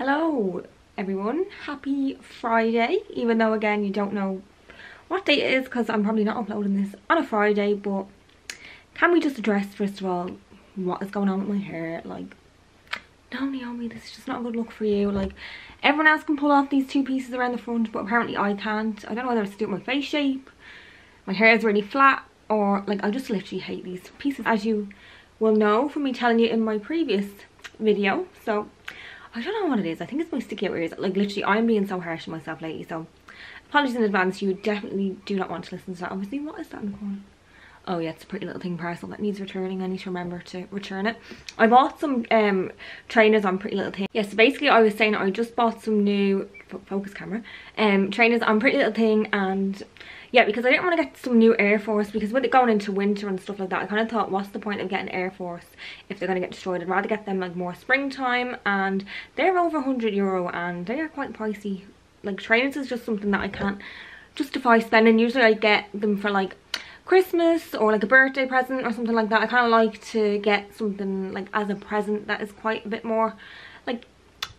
Hello everyone, happy Friday, even though again you don't know what day it is because I'm probably not uploading this on a Friday. But can we just address first of all what is going on with my hair? Like, no Naomi, this is just not a good look for you. Like, everyone else can pull off these two pieces around the front, but apparently I can't. I don't know whether it's to do with my face shape, my hair is really flat, or like I just literally hate these pieces, as you will know from me telling you in my previous video. So I don't know what it is. I think it's my sticky out ears. Like, literally, I'm being so harsh to myself lately. So, apologies in advance. You definitely do not want to listen to that. Obviously, what is that in the corner? Oh, yeah, it's a Pretty Little Thing parcel that needs returning. I need to remember to return it. I bought some trainers on Pretty Little Thing. Yes, yeah, so basically, I was saying I just bought some new focus camera trainers on Pretty Little Thing, and yeah, because I didn't want to get some new Air Force, because with it going into winter and stuff like that, I kind of thought, what's the point of getting Air Force if they're going to get destroyed? I'd rather get them like more springtime, and they're over €100 and they are quite pricey. Like, trainers is just something that I can't justify spending. Usually I get them for like Christmas or like a birthday present or something like that. I kind of like to get something like as a present that is quite a bit more like,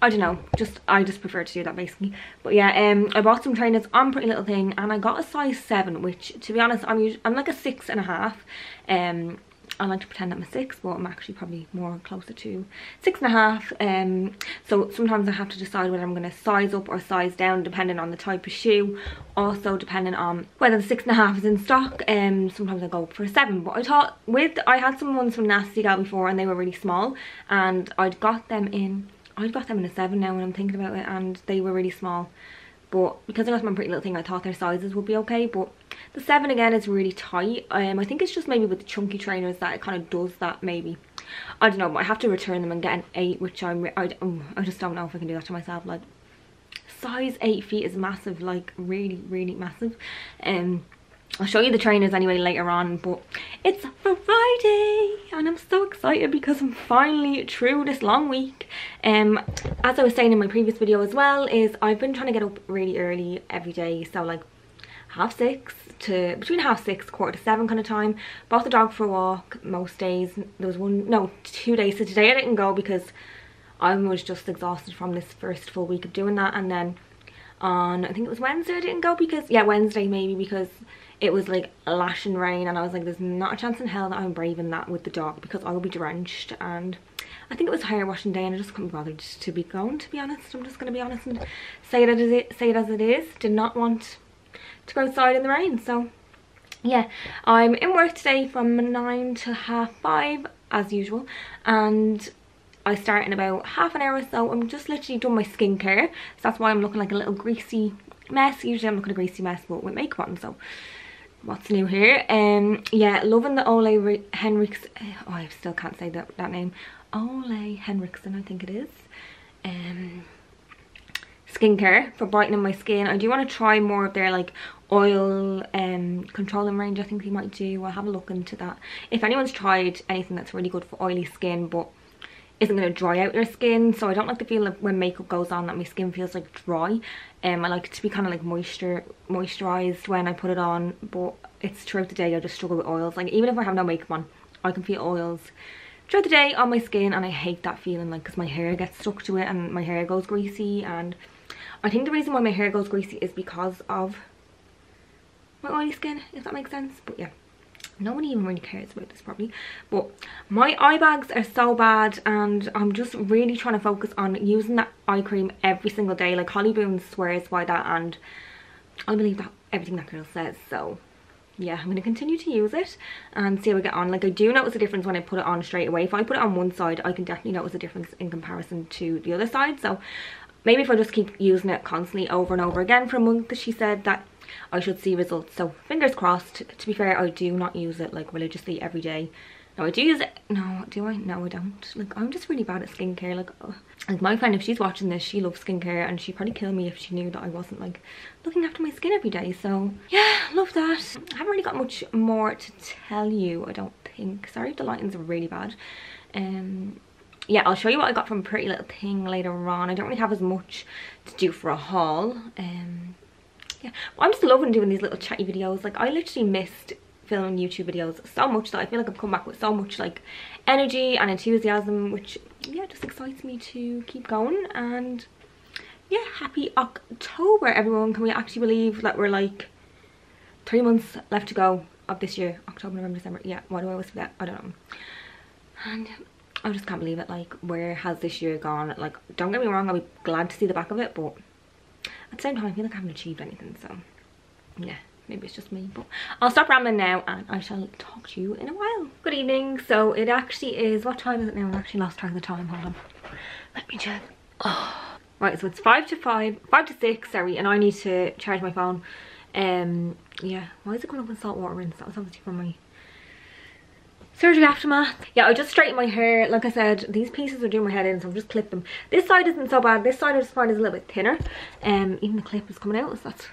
I don't know, just I just prefer to do that basically. But yeah, I bought some trainers on Pretty Little Thing and I got a size 7, which to be honest, I'm like a 6.5. I like to pretend I'm a 6, but I'm actually probably more closer to 6.5. So sometimes I have to decide whether I'm going to size up or size down depending on the type of shoe, also depending on whether the 6.5 is in stock. Sometimes I go for a 7, but I thought I had some ones from Nasty Gal before and they were really small, and I'd got them in a 7 now when I'm thinking about it, and they were really small. But because I got them on Pretty Little Thing, I thought their sizes would be okay. But the 7 again is really tight. I think it's just maybe with the chunky trainers that it kind of does that, maybe. I don't know, but I have to return them and get an 8, which I just don't know if I can do that to myself. Like, size 8 feet is massive, like really, really massive. I'll show you the trainers anyway later on, but it's Friday and I'm so excited because I'm finally through this long week. As I was saying in my previous video as well, is I've been trying to get up really early every day, so like 5:30 to between 5:30, 6:45 kind of time. Bought the dog for a walk most days. There was 2 days, so today I didn't go because I was just exhausted from this first full week of doing that. And then on, I think it was Wednesday, I didn't go because, yeah, Wednesday maybe, because it was like a lashing rain and I was like, there's not a chance in hell that I'm braving that with the dog because I will be drenched. And I think it was hair washing day and I just couldn't be bothered to be going, to be honest. I'm just going to be honest and say it as it is. Did not want to go outside in the rain. So yeah, I'm in work today from 9 to 5:30 as usual, and I start in about half an hour or so. I'm just literally doing my skincare, so that's why I'm looking like a little greasy mess. Usually I'm looking a greasy mess, but with makeup on, so what's new here? Yeah, loving the Ole Henriksen. Oh, I still can't say that name. Ole Henriksen, I think it is. Skincare for brightening my skin. I do want to try more of their like oil controlling range. I think they might do. I'll have a look into that. If anyone's tried anything that's really good for oily skin, but isn't going to dry out your skin, so I don't like the feel of when makeup goes on that my skin feels like dry. I like it to be kind of like moisturized when I put it on, but it's throughout the day I just struggle with oils. Like, even if I have no makeup on, I can feel oils throughout the day on my skin, and I hate that feeling, like, because my hair gets stuck to it and my hair goes greasy. And I think the reason why my hair goes greasy is because of my oily skin, if that makes sense. But yeah, no one even really cares about this probably, but my eye bags are so bad and I'm just really trying to focus on using that eye cream every single day. Like, Holly Boone swears by that and I believe that everything that girl says. So yeah, I'm going to continue to use it and see how I get on. Like, I do notice a difference when I put it on straight away. If I put it on one side, I can definitely notice a difference in comparison to the other side. So maybe if I just keep using it constantly over and over again for a month, she said that I should see results, so fingers crossed. To be fair, I do not use it like religiously every day. No, I do use it. No, do I? No, I don't. Like, I'm just really bad at skincare. Like, ugh. Like, my friend, if she's watching this, she loves skincare and she'd probably kill me if she knew that I wasn't like looking after my skin every day. So yeah, love that. I haven't really got much more to tell you, I don't think. Sorry if the lighting's really bad. Yeah, I'll show you what I got from Pretty Little Thing later on. I don't really have as much to do for a haul. Yeah, well, I'm just loving doing these little chatty videos. Like, I literally missed filming YouTube videos so much that I feel like I've come back with so much like energy and enthusiasm, which yeah, just excites me to keep going. And yeah, happy October everyone. Can we actually believe that we're like 3 months left to go of this year? October, November, December. Yeah, why do I always forget? I don't know. And I just can't believe it, like, where has this year gone? Like, don't get me wrong, I'll be glad to see the back of it, but at the same time I feel like I haven't achieved anything. So yeah, maybe it's just me, but I'll stop rambling now and I shall talk to you in a while. Good evening. So it actually is, what time is it now? I actually lost track of the time, hold on, let me check. Oh, right, so it's 5 to 6, sorry, and I need to charge my phone. Yeah, why is it going up in salt water rinse? That was obviously from my surgery aftermath. Yeah, I just straightened my hair. Like I said, these pieces are doing my head in, so I've just clipped them. This side isn't so bad. This side I just find is a little bit thinner. Even the clip is coming out, so that's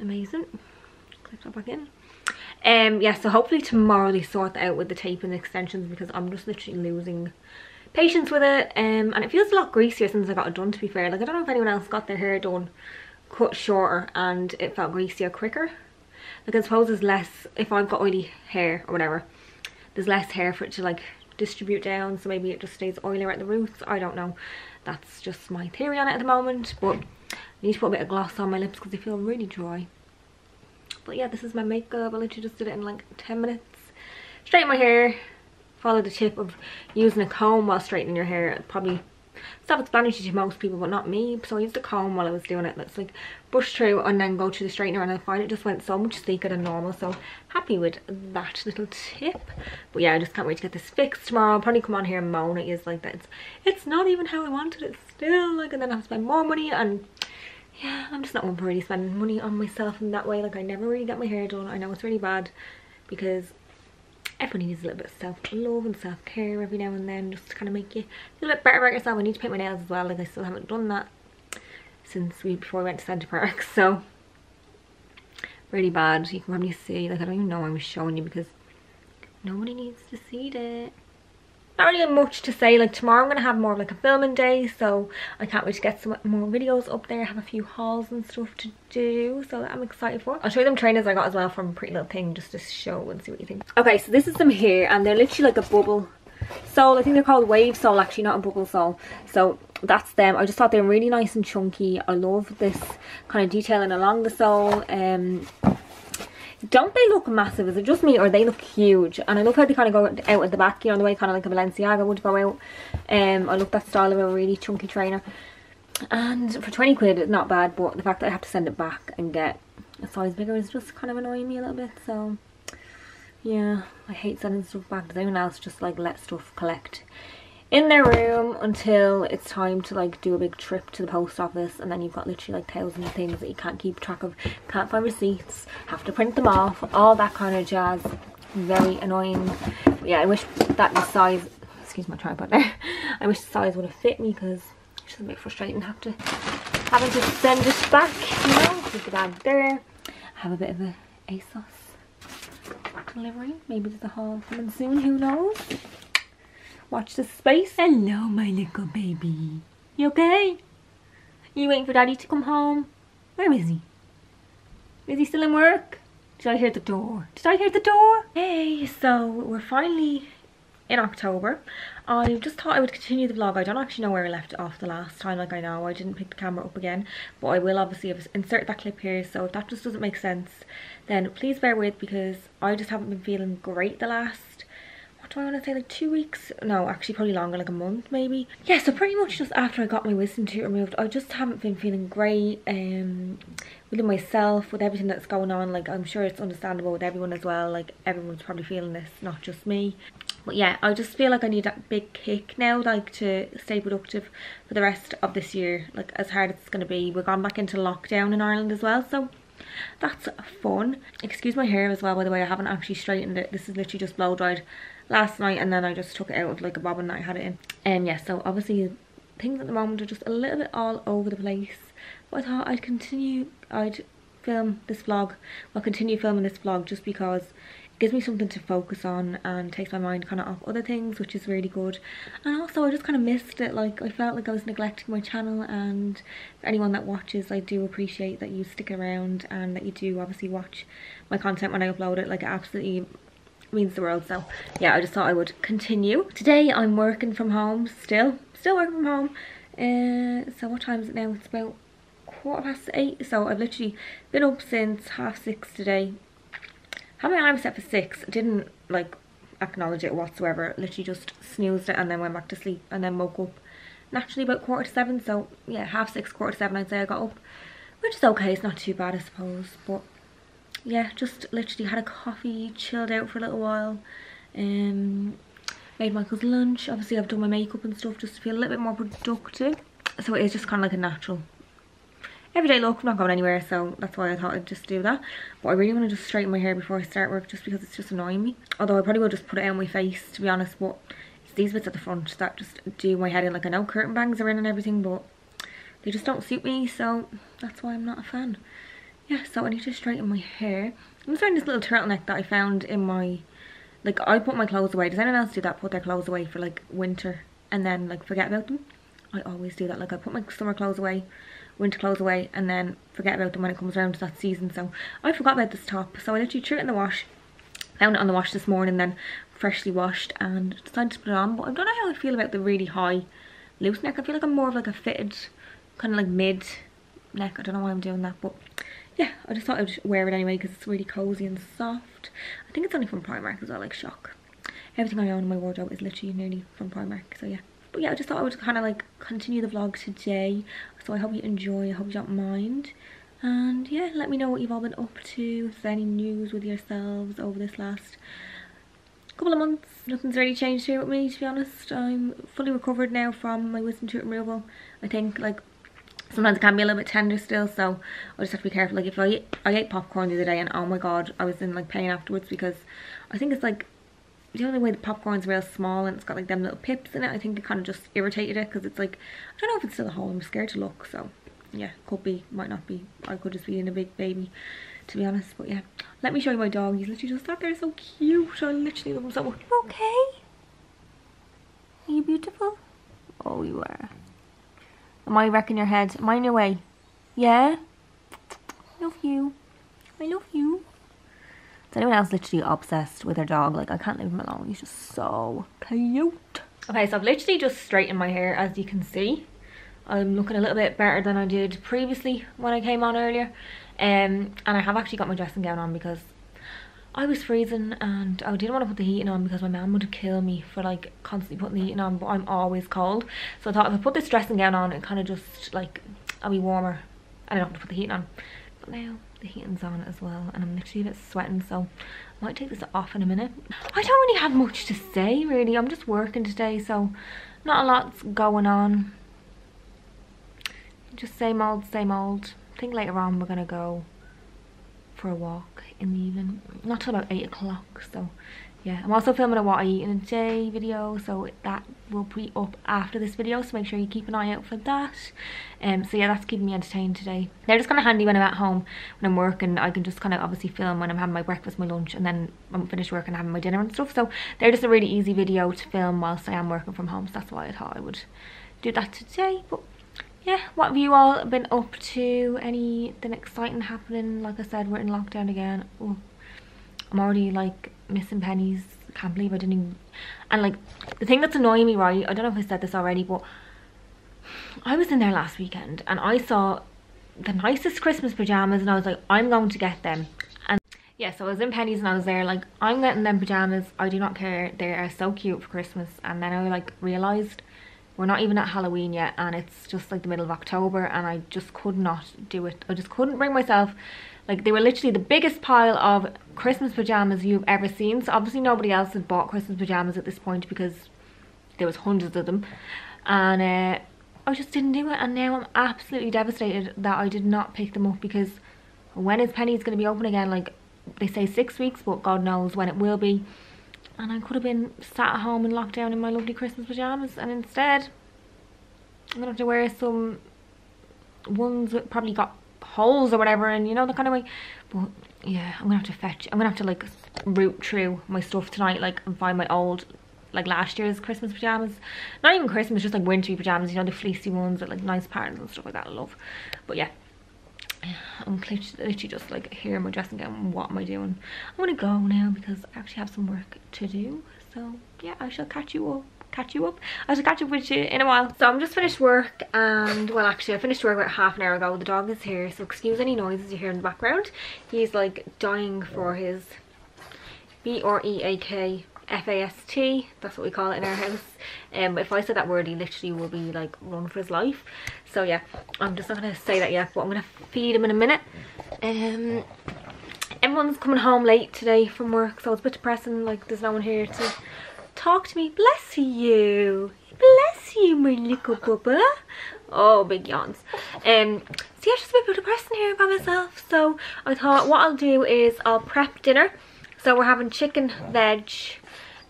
amazing. Clip that back in. Yeah, so hopefully tomorrow they sort that out with the tape and the extensions, because I'm just literally losing patience with it. And it feels a lot greasier since I got it done, to be fair. Like, I don't know if anyone else got their hair done cut shorter and it felt greasier quicker. Like, I suppose there's less, if I've got oily hair or whatever, there's less hair for it to like distribute down, so maybe it just stays oilier at the roots. I don't know, that's just my theory on it at the moment. But I need to put a bit of gloss on my lips because they feel really dry. But yeah, this is my makeup. I literally just did it in like 10 minutes. Straighten my hair, follow the tip of using a comb while straightening your hair. Probably self-explanatory to most people, but not me. So I used a comb while I was doing it. Let's like brush through and then go to the straightener, and I find it just went so much thicker than normal, so happy with that little tip. But yeah, I just can't wait to get this fixed tomorrow. I'll probably come on here and moan it is like that it's not even how I wanted it still, like, and then I have to spend more money. And yeah, I'm just not one for really spending money on myself in that way. Like, I never really get my hair done. I know it's really bad because everybody needs a little bit of self-love and self-care every now and then, just to kind of make you feel a bit better about yourself. I need to paint my nails as well. Like, I still haven't done that since before we went to Centre Parcs, so really bad. You can probably see, like, I don't even know why I'm showing you because nobody needs to see that. Not really much to say. Like, tomorrow I'm gonna have more of like a filming day, so I can't wait to get some more videos up there. I have a few hauls and stuff to do, so that I'm excited for. I'll show you them trainers I got as well from Pretty Little Thing, just to show and see what you think. Okay, so this is them here, and they're literally like a bubble sole. I think they're called wave sole, actually, not a bubble sole. So that's them. I just thought they're really nice and chunky. I love this kind of detailing along the sole. Don't they look massive? Is it just me or they look huge? And I love how they kind of go out at the back, you know, the way kind of like a Balenciaga would go out. I love that style of a really chunky trainer. And for 20 quid, it's not bad, but the fact that I have to send it back and get a size bigger is just kind of annoying me a little bit. So yeah, I hate sending stuff back. Does anyone else just like let stuff collect in their room until it's time to like do a big trip to the post office, and then you've got literally like thousands of things that you can't keep track of, can't find receipts, have to print them off, all that kind of jazz? Very annoying. But yeah, I wish that the size, excuse my tripod there, I wish the size would have fit me, because it's just a bit frustrating having to send it back, you know. Keep the bag there. Have a bit of a ASOS delivery. Maybe there's a haul coming soon, who knows? Watch this space. Hello, my little baby. You okay? You waiting for daddy to come home? Where is he? Is he still in work? Did I hear the door? Did I hear the door? Hey, so we're finally in October. I just thought I would continue the vlog. I don't actually know where I left it off the last time. Like, I know I didn't pick the camera up again, but I will obviously insert that clip here. So if that just doesn't make sense, then please bear with, because I just haven't been feeling great the last, do I want to say, like 2 weeks? No, actually probably longer, like a month maybe. Yeah, so pretty much just after I got my wisdom tooth removed, I just haven't been feeling great within myself, with everything that's going on. Like, I'm sure it's understandable with everyone as well. Like, everyone's probably feeling this, not just me. But yeah, I just feel like I need that big kick now, like, to stay productive for the rest of this year. Like, as hard as it's going to be, we're going back into lockdown in Ireland as well, so that's fun. Excuse my hair as well, by the way. I haven't actually straightened it. This is literally just blow dried last night, and then I just took it out with like a bobbin that I had it in. And yeah, so obviously things at the moment are just a little bit all over the place, but I thought I'll continue filming this vlog just because it gives me something to focus on and takes my mind kind of off other things, which is really good. And also I just kind of missed it. Like, I felt like I was neglecting my channel, and for anyone that watches, I do appreciate that you stick around and that you do obviously watch my content when I upload it. Like, I absolutely means the world. So yeah, I just thought I would continue. Today I'm working from home still working from home. So what time is it now? It's about 8:15, so I've literally been up since 6:30 today. Had my alarm set for 6, didn't like acknowledge it whatsoever, literally just snoozed it and then went back to sleep and then woke up naturally about 6:15, so yeah, 6:30, 7:15 I'd say I got up, which is okay, it's not too bad I suppose, but yeah, just literally had a coffee, chilled out for a little while, made Michael's lunch. Obviously I've done my makeup and stuff just to feel a little bit more productive, so it is just kind of like a natural everyday look. I'm not going anywhere, so that's why I thought I'd just do that. But I really want to just straighten my hair before I start work, just because it's just annoying me. Although I probably will just put it on my face, to be honest, but it's these bits at the front that just do my head in. Like, I know curtain bangs are in and everything, but they just don't suit me, so that's why I'm not a fan. Yeah, so I need to straighten my hair. I'm just wearing this little turtleneck that I found in my, like, I put my clothes away. Does anyone else do that? Put their clothes away for like winter and then like forget about them? I always do that. Like, I put my summer clothes away, winter clothes away, and then forget about them when it comes around to that season. So I forgot about this top, so I literally threw it in the wash, found it on the wash this morning, then freshly washed, and decided to put it on. But I don't know how I feel about the really high loose neck. I feel like I'm more of like a fitted kind of like mid neck. I don't know why I'm doing that, but yeah, I just thought I'd wear it anyway because it's really cozy and soft. I think it's only from Primark as well, like shock. Everything I own in my wardrobe is literally nearly from Primark, so yeah. But yeah, I just thought I would kind of like continue the vlog today, so I hope you enjoy, I hope you don't mind, and yeah, let me know what you've all been up to, if there's any news with yourselves over this last couple of months. Nothing's really changed here with me, to be honest. I'm fully recovered now from my wisdom tooth removal. I think like sometimes it can be a little bit tender still, so I just have to be careful. Like, if I ate popcorn the other day and oh my god, I was in like pain afterwards, because I think it's like the only way the popcorn's real small and it's got like them little pips in it. I think it kind of just irritated it, because it's like, I don't know if it's still a hole, I'm scared to look, so yeah, could be, might not be, I could just be in a big baby, to be honest. But yeah, let me show you my dog. He's literally just out there, so cute, I literally love him so much. You okay? Are you beautiful? Oh, you are. Am I wrecking your head? Am I in your way? Yeah? I love you. I love you. Anyone else literally obsessed with their dog? Like, I can't leave him alone, he's just so cute. Okay, so I've literally just straightened my hair, as you can see. I'm looking a little bit better than I did previously when I came on earlier. And I have actually got my dressing gown on because I was freezing and I didn't want to put the heating on because my mum would kill me for like constantly putting the heating on, but I'm always cold. So I thought if I put this dressing gown on, it kind of just like, I'll be warmer. I don't have to put the heating on. But now the heating's on as well and I'm literally a bit sweating, so I might take this off in a minute. I don't really have much to say really, I'm just working today, so not a lot's going on, just same old same old. I think later on we're gonna go for a walk in the evening, not till about 8 o'clock, so yeah. I'm also filming a what I eat in a day video, so that will be up after this video, so make sure you keep an eye out for that. So yeah, that's keeping me entertained today. They're just kind of handy when I'm at home, when I'm working. I can just kind of obviously film when I'm having my breakfast, my lunch, and then I'm finished work and having my dinner and stuff. So they're just a really easy video to film whilst I am working from home, so that's why I thought I would do that today. But yeah, what have you all been up to? Anything exciting happening? Like I said, we're in lockdown again. Ooh, I'm already like missing Penneys. I can't believe I didn't even, and like the thing that's annoying me, right, I don't know if I said this already, but I was in there last weekend and I saw the nicest Christmas pajamas and I was like, I'm going to get them. And yeah, so I was in Penneys and I was there like, I'm getting them pajamas, I do not care, they are so cute for Christmas. And then I like realized we're not even at Halloween yet and it's just like the middle of October, and I just could not do it. I just couldn't bring myself. Like, they were literally the biggest pile of Christmas pajamas you've ever seen. So obviously nobody else had bought Christmas pajamas at this point because there was hundreds of them. And I just didn't do it. And now I'm absolutely devastated that I did not pick them up, because when is Penneys going to be open again? Like, they say 6 weeks, but God knows when it will be. And I could have been sat at home in lockdown in my lovely Christmas pajamas. And instead, I'm going to have to wear some ones that probably got holes or whatever, and you know, the kind of way. But yeah, I'm gonna have to fetch, I'm gonna have to like root through my stuff tonight, like, and find my old, like, last year's Christmas pajamas, not even Christmas, just like wintry pajamas, you know, the fleecy ones with like nice patterns and stuff like that. I love. But yeah, I'm literally just like here in my dressing gown. What am I doing? I'm gonna go now because I actually have some work to do. So yeah, I shall catch you all. I shall catch up with you in a while. So I'm just finished work, and well, actually I finished work about half an hour ago. The dog is here, so excuse any noises you hear in the background. He's like dying for his BREAKFAST. That's what we call it in our house. If I said that word, he literally will be like run for his life. So yeah, I'm just not gonna say that yet, but I'm gonna feed him in a minute. Everyone's coming home late today from work, so it's a bit depressing. Like there's no one here to talk to me. Bless you, bless you, my little bubba. Oh, big yawns. So yeah, just a bit depressing here by myself, so I thought what I'll do is I'll prep dinner. So we're having chicken, veg,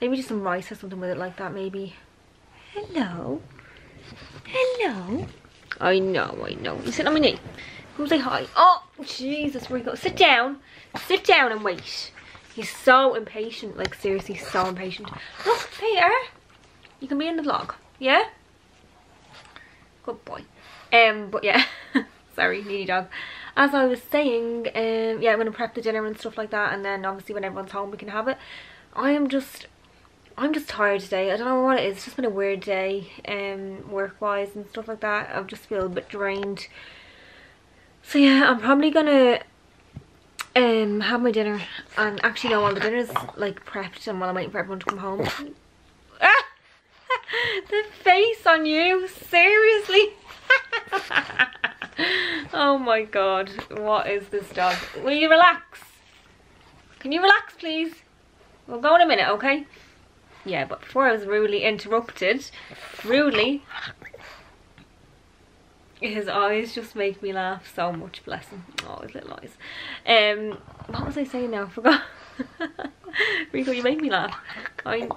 maybe just some rice or something with it like that, maybe. Hello, hello. I know you sit on my knee. Go say hi. Oh Jesus, where you go? Sit down and wait. He's so impatient, like seriously so impatient. Look, Peter, you can be in the vlog, yeah? Good boy. But yeah, sorry, needy dog. As I was saying, yeah, I'm gonna prep the dinner and stuff like that, and then obviously when everyone's home we can have it. I'm just tired today. I don't know what it is, it's just been a weird day, work-wise and stuff like that. I just feel a bit drained. So yeah, I'm probably gonna have my dinner, and actually no, all the dinner's like prepped, and while I'm waiting for everyone to come home. Ah! The face on you, seriously. Oh my god, what is this dog? Will you relax? Can you relax please? We'll go in a minute, okay? Yeah, but before I was rudely interrupted, his eyes just make me laugh so much, bless him. Oh, his little eyes. What was I saying now? I forgot. Rico, you make me laugh.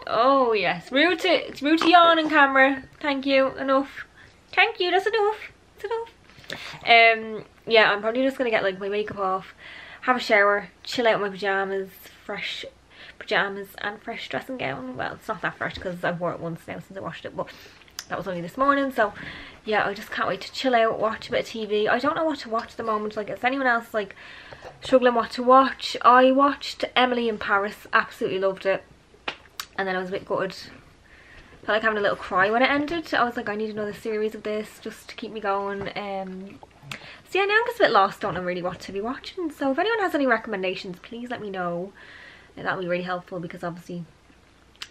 Oh yes, it's rude to yawn on camera. Thank you, enough. Thank you, that's enough. It's enough. Yeah, I'm probably just gonna get like my makeup off, have a shower, chill out in my pajamas, fresh pajamas and fresh dressing gown. Well, it's not that fresh because I've worn it once now since I washed it, but that was only this morning. So yeah, I just can't wait to chill out, watch a bit of TV. I don't know what to watch at the moment. Like, is anyone else like struggling what to watch? I watched Emily in Paris, absolutely loved it, and then I was a bit gutted. Felt like having a little cry when it ended. I was like, I need another series of this just to keep me going. So yeah, now I'm just a bit lost, don't know really what to be watching. So if anyone has any recommendations, please let me know. That would be really helpful because obviously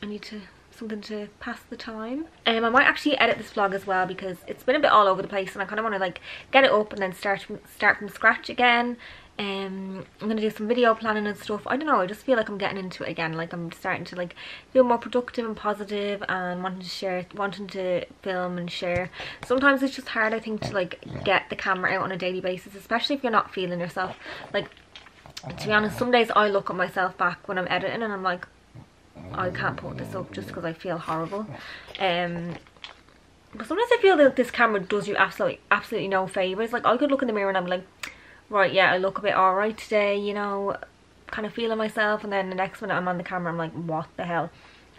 I need to something to pass the time. I might actually edit this vlog as well because it's been a bit all over the place, and I kind of want to like get it up and then start from scratch again. I'm gonna do some video planning and stuff. I don't know, I just feel like I'm getting into it again, like I'm starting to like feel more productive and positive and wanting to film and share. Sometimes it's just hard, I think, to like get the camera out on a daily basis, especially if you're not feeling yourself. Like, to be honest, some days I look at myself back when I'm editing and I'm like, I can't put this up just because I feel horrible. But sometimes I feel that this camera does you absolutely no favours. Like, I could look in the mirror and I'm like, right, yeah, I look a bit alright today, you know, kind of feeling myself, and then the next minute I'm on the camera, I'm like, what the hell?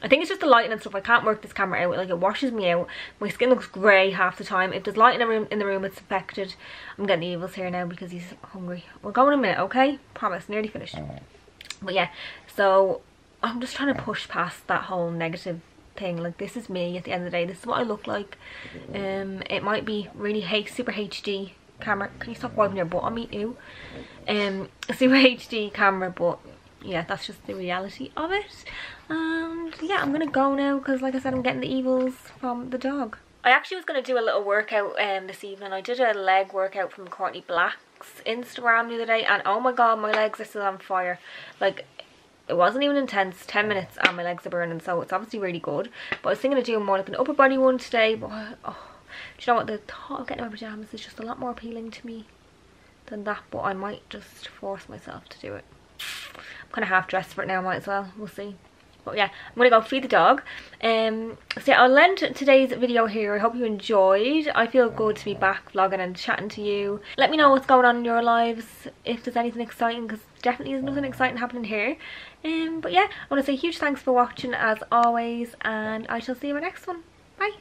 I think it's just the lighting and stuff. I can't work this camera out, like it washes me out. My skin looks grey half the time. If there's light in the room it's affected. I'm getting the evils here now because he's hungry. We're going in a minute, okay? Promise, nearly finished. But yeah, so I'm just trying to push past that whole negative thing. Like, this is me at the end of the day, this is what I look like. It might be really super HD camera. Can you stop wiping your butt on me? Ew. Super HD camera, but yeah, that's just the reality of it. And yeah, I'm gonna go now because like I said, I'm getting the evils from the dog. I actually was gonna do a little workout this evening. I did a leg workout from Courtney Black's Instagram the other day, and oh my god, my legs are still on fire. Like, it wasn't even intense, 10 minutes and my legs are burning, so it's obviously really good. But I was thinking of doing more like an upper body one today, but oh, do you know what, the thought of getting my pajamas is just a lot more appealing to me than that, but I might just force myself to do it. I'm kind of half dressed for it now, might as well, we'll see. But yeah, I'm gonna go feed the dog. So yeah, I'll end today's video here. I hope you enjoyed. I feel good to be back vlogging and chatting to you. Let me know what's going on in your lives, if there's anything exciting, because definitely there's nothing exciting happening here. But yeah, I want to say huge thanks for watching as always, and I shall see you in my next one. Bye.